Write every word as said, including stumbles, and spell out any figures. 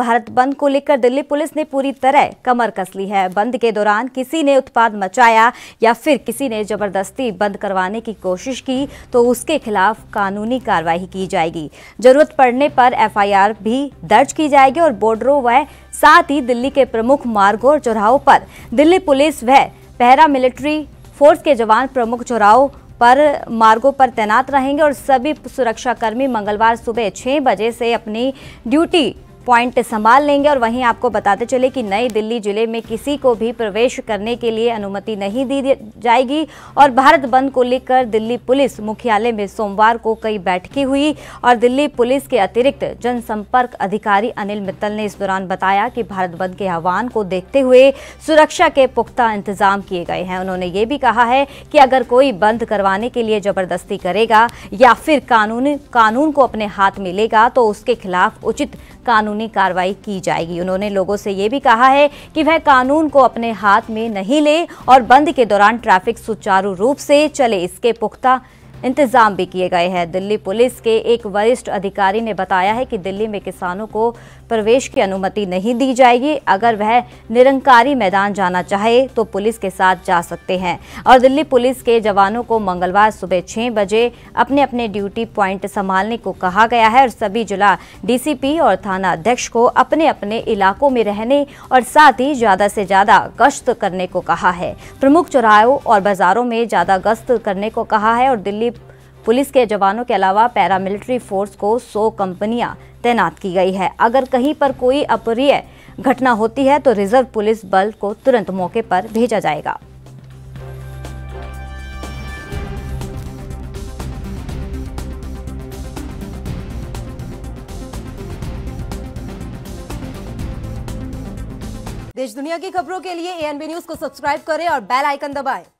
भारत बंद को लेकर दिल्ली पुलिस ने पूरी तरह कमर कस ली है। बंद के दौरान किसी ने उत्पात मचाया या फिर किसी ने जबरदस्ती बंद करवाने की कोशिश की तो उसके खिलाफ कानूनी कार्रवाई की जाएगी। जरूरत पड़ने पर एफ आई आर भी दर्ज की जाएगी और बॉर्डरों व साथ ही दिल्ली के प्रमुख मार्गों और चौराहों पर दिल्ली पुलिस व पैरा मिलिट्री फोर्स के जवान प्रमुख चौराहों पर मार्गों पर तैनात रहेंगे और सभी सुरक्षाकर्मी मंगलवार सुबह छह बजे से अपनी ड्यूटी पॉइंट संभाल लेंगे। और वहीं आपको बताते चले कि नई दिल्ली जिले में किसी को भी प्रवेश करने के लिए अनुमति नहीं दी जाएगी। और भारत बंद को लेकर दिल्ली पुलिस मुख्यालय में सोमवार को कई बैठकें हुई और दिल्ली पुलिस के अतिरिक्त जनसंपर्क अधिकारी अनिल मित्तल ने इस दौरान बताया कि भारत बंद के आह्वान को देखते हुए सुरक्षा के पुख्ता इंतजाम किए गए हैं। उन्होंने ये भी कहा है कि अगर कोई बंद करवाने के लिए जबरदस्ती करेगा या फिर कानून कानून को अपने हाथ में लेगा तो उसके खिलाफ उचित कानूनी कार्रवाई की जाएगी। उन्होंने लोगों से ये भी कहा है कि वह कानून को अपने हाथ में नहीं ले और बंद के दौरान ट्रैफिक सुचारू रूप से चले, इसके पुख्ता इंतजाम भी किए गए हैं। दिल्ली पुलिस के एक वरिष्ठ अधिकारी ने बताया है कि दिल्ली में किसानों को प्रवेश की अनुमति नहीं दी जाएगी। अगर वह निरंकारी मैदान जाना चाहे तो पुलिस के साथ जा सकते हैं। और दिल्ली पुलिस के जवानों को मंगलवार सुबह छह बजे अपने अपने ड्यूटी प्वाइंट संभालने को कहा गया है और सभी जिला डी सी पी और थाना अध्यक्ष को अपने अपने इलाकों में रहने और साथ ही ज़्यादा से ज़्यादा गश्त करने को कहा है। प्रमुख चौराहों और बाज़ारों में ज़्यादा गश्त करने को कहा है। और दिल्ली पुलिस के जवानों के अलावा पैरामिलिट्री फोर्स को सौ कंपनियां तैनात की गई है। अगर कहीं पर कोई अप्रिय घटना होती है तो रिजर्व पुलिस बल को तुरंत मौके पर भेजा जाएगा। देश दुनिया की खबरों के लिए ए एन बी न्यूज को सब्सक्राइब करें और बेल आइकन दबाएं।